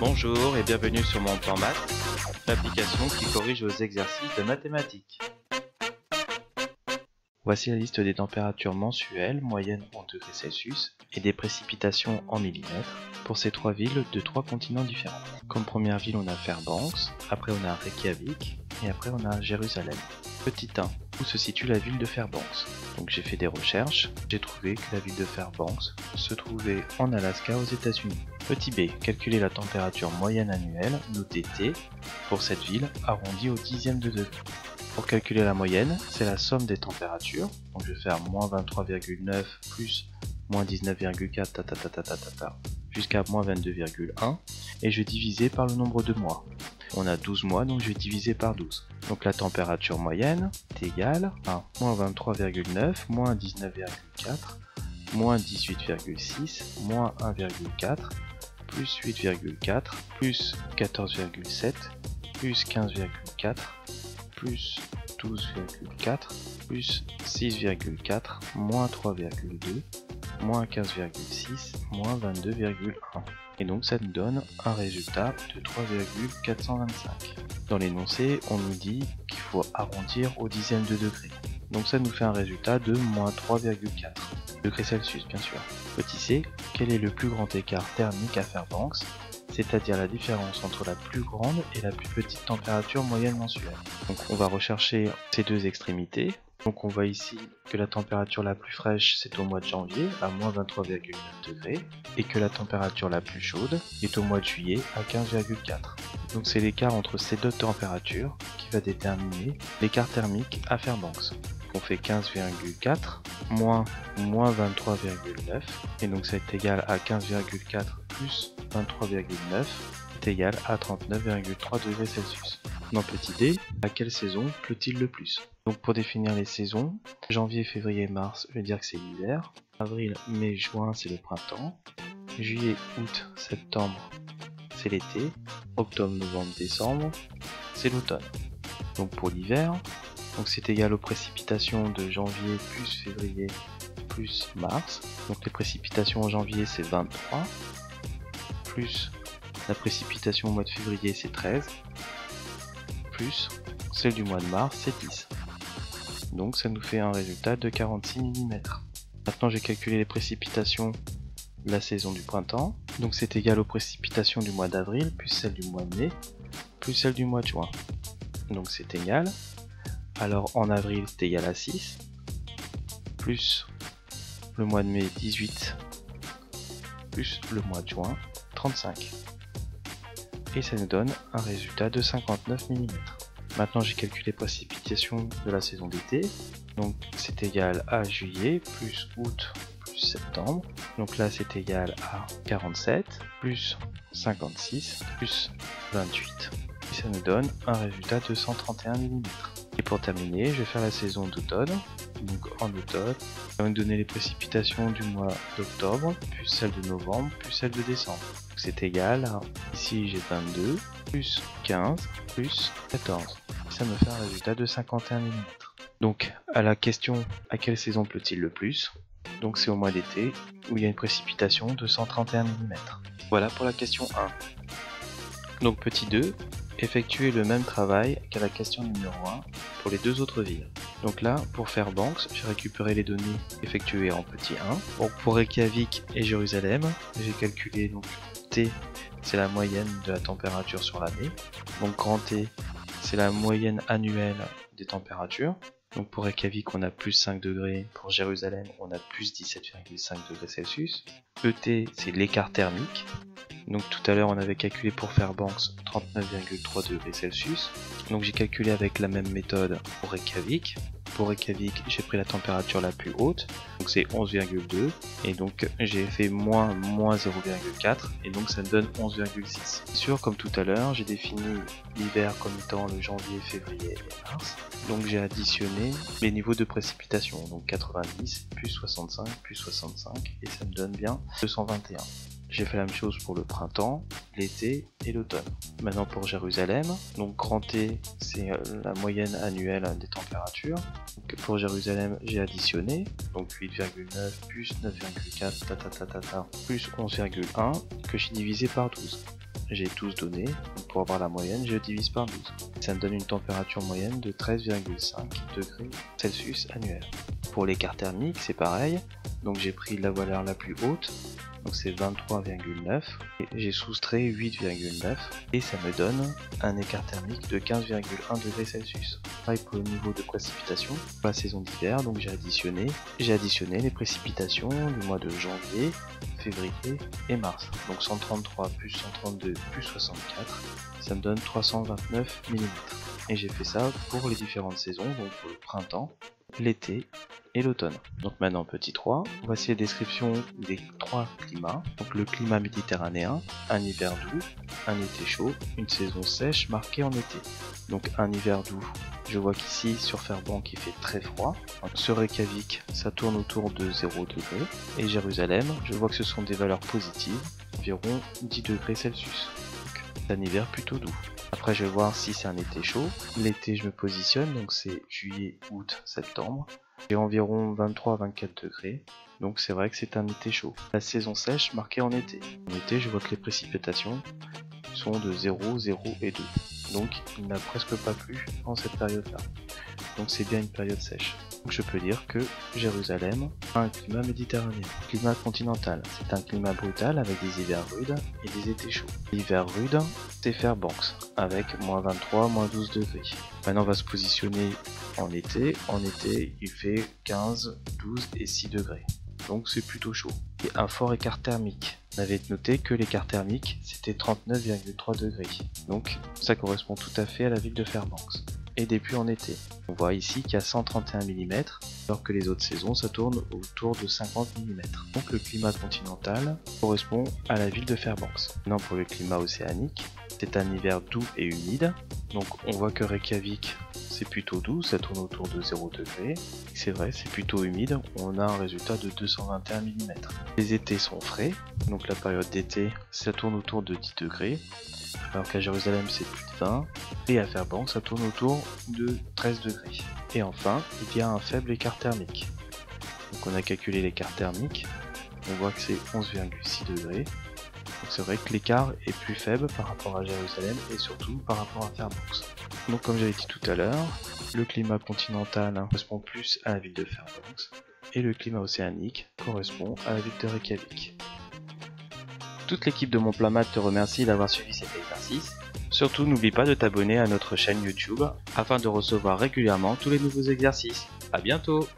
Bonjour et bienvenue sur MonPlanMaths, l'application qui corrige vos exercices de mathématiques. Voici la liste des températures mensuelles, moyennes en degrés Celsius, et des précipitations en millimètres pour ces trois villes de trois continents différents. Comme première ville, on a Fairbanks, après on a Reykjavik, et après on a Jérusalem. Petit 1, où se situe la ville de Fairbanks? Donc j'ai fait des recherches, j'ai trouvé que la ville de Fairbanks se trouvait en Alaska aux États-Unis. Petit b, calculer la température moyenne annuelle, notée T, pour cette ville arrondie au dixième de degré. Pour calculer la moyenne, c'est la somme des températures, donc je vais faire moins 23,9 plus moins 19,4 jusqu'à moins 22,1 et je vais diviser par le nombre de mois. On a 12 mois, donc je vais diviser par 12. Donc la température moyenne est égale à moins 23,9, moins 19,4, moins 18,6, moins 1,4, plus 8,4, plus 14,7, plus 15,4, plus 12,4, plus 6,4, moins 3,2, moins 15,6, moins 22,1. Et donc ça nous donne un résultat de 3,425. Dans l'énoncé, on nous dit qu'il faut arrondir au dixième de degré. Donc ça nous fait un résultat de moins 3,4 degrés Celsius, bien sûr. Petit c, quel est le plus grand écart thermique à Fairbanks, c'est-à-dire la différence entre la plus grande et la plus petite température moyenne mensuelle? Donc on va rechercher ces deux extrémités. Donc on voit ici que la température la plus fraîche c'est au mois de janvier à moins 23,9 degrés et que la température la plus chaude est au mois de juillet à 15,4. Donc c'est l'écart entre ces deux températures qui va déterminer l'écart thermique à Fairbanks. On fait 15,4 moins 23,9 et donc c'est égal à 15,4 plus 23,9 est égal à 39,3 degrés Celsius. Dans petit d, à quelle saison pleut-il le plus? Donc pour définir les saisons, janvier, février, mars, je vais dire que c'est l'hiver. Avril, mai, juin, c'est le printemps. Juillet, août, septembre, c'est l'été. Octobre, novembre, décembre, c'est l'automne. Donc pour l'hiver, c'est égal aux précipitations de janvier plus février plus mars. Donc les précipitations en janvier, c'est 23, plus la précipitation au mois de février, c'est 13, plus celle du mois de mars, c'est 10. Donc ça nous fait un résultat de 46 mm. Maintenant j'ai calculé les précipitations de la saison du printemps. Donc c'est égal aux précipitations du mois d'avril, plus celle du mois de mai, plus celle du mois de juin. Donc c'est égal. Alors en avril c'est égal à 6, plus le mois de mai 18, plus le mois de juin 35. Et ça nous donne un résultat de 59 mm. Maintenant j'ai calculé les précipitations de la saison d'été, donc c'est égal à juillet plus août plus septembre, donc là c'est égal à 47 plus 56 plus 28 et ça nous donne un résultat de 131 mm. Et pour terminer, je vais faire la saison d'automne, donc en automne, ça va me donner les précipitations du mois d'octobre, plus celle de novembre, plus celle de décembre. Donc c'est égal à, ici j'ai 22, plus 15, plus 14. Ça me fait un résultat de 51 mm. Donc à la question « À quelle saison pleut-il le plus ?», donc c'est au mois d'été, où il y a une précipitation de 131 mm. Voilà pour la question 1. Donc petit 2, effectuez le même travail qu'à la question numéro 1 pour les deux autres villes. Donc là, pour Fairbanks, j'ai récupéré les données effectuées en petit 1. Donc pour Reykjavik et Jérusalem, j'ai calculé donc T, c'est la moyenne de la température sur l'année. Donc grand T, c'est la moyenne annuelle des températures. Donc pour Reykjavik, on a plus 5 degrés. Pour Jérusalem, on a plus 17,5 degrés Celsius. ET, c'est l'écart thermique. Donc tout à l'heure on avait calculé pour Fairbanks 39,3 degrés Celsius. Donc j'ai calculé avec la même méthode pour Reykjavik. Pour Reykjavik j'ai pris la température la plus haute, donc c'est 11,2 et donc j'ai fait moins 0,4 et donc ça me donne 11,6. Sûr, comme tout à l'heure j'ai défini l'hiver comme étant le janvier, février et mars. Donc j'ai additionné les niveaux de précipitation, donc 90 plus 65 plus 65 et ça me donne bien 221. J'ai fait la même chose pour le printemps, l'été et l'automne. Maintenant pour Jérusalem, donc grand T c'est la moyenne annuelle des températures. Donc pour Jérusalem j'ai additionné, donc 8,9 plus 9,4 plus 11,1 que j'ai divisé par 12. j'ai tous donné, pour avoir la moyenne, je divise par 12. Ça me donne une température moyenne de 13,5 degrés Celsius annuels. Pour l'écart thermique, c'est pareil, donc j'ai pris la valeur la plus haute, donc c'est 23,9, j'ai soustrait 8,9, et ça me donne un écart thermique de 15,1 degrés Celsius. Pareil pour le niveau de précipitation, pour la saison d'hiver, donc j'ai additionné les précipitations du mois de janvier, février et mars. Donc 133 plus 132 plus 64, ça me donne 329 mm. Et j'ai fait ça pour les différentes saisons, donc pour le printemps, l'été et l'automne. Donc maintenant petit 3, voici les descriptions des 3 climats. Donc le climat méditerranéen, un hiver doux, un été chaud, une saison sèche marquée en été. Donc un hiver doux, je vois qu'ici sur Fairbanks il fait très froid. Sur Reykjavik ça tourne autour de 0 degré. Et Jérusalem, je vois que ce sont des valeurs positives, environ 10 degrés Celsius. C'est un hiver plutôt doux. Après je vais voir si c'est un été chaud. L'été je me positionne, donc c'est juillet, août, septembre. J'ai environ 23-24 degrés, donc c'est vrai que c'est un été chaud. La saison sèche marquée en été. En été je vois que les précipitations sont de 0, 0 et 2. Donc il n'a presque pas plu en cette période-là. Donc c'est bien une période sèche. Donc je peux dire que Jérusalem a un climat méditerranéen. Climat continental, c'est un climat brutal avec des hivers rudes et des étés chauds. L'hiver rude, c'est Fairbanks avec moins 23, moins 12 degrés. Maintenant on va se positionner en été. En été, il fait 15, 12 et 6 degrés. Donc c'est plutôt chaud. Et un fort écart thermique. On avait noté que l'écart thermique, c'était 39,3 degrés. Donc ça correspond tout à fait à la ville de Fairbanks. Et des pluies en été. On voit ici qu'il y a 131 mm, alors que les autres saisons, ça tourne autour de 50 mm. Donc le climat continental correspond à la ville de Fairbanks. Maintenant pour le climat océanique, c'est un hiver doux et humide. Donc on voit que Reykjavik, c'est plutôt doux, ça tourne autour de 0 degré. C'est vrai, c'est plutôt humide, on a un résultat de 221 mm. Les étés sont frais, donc la période d'été, ça tourne autour de 10 degrés. Alors qu'à Jérusalem c'est plus de 20, et à Fairbanks ça tourne autour de 13 degrés. Et enfin, il y a un faible écart thermique. Donc on a calculé l'écart thermique, on voit que c'est 11,6 degrés. Donc c'est vrai que l'écart est plus faible par rapport à Jérusalem et surtout par rapport à Fairbanks. Donc comme j'avais dit tout à l'heure, le climat continental correspond plus à la ville de Fairbanks, et le climat océanique correspond à la ville de Reykjavik. Toute l'équipe de MonPlanMaths te remercie d'avoir suivi cet exercice. Surtout, n'oublie pas de t'abonner à notre chaîne YouTube afin de recevoir régulièrement tous les nouveaux exercices. À bientôt!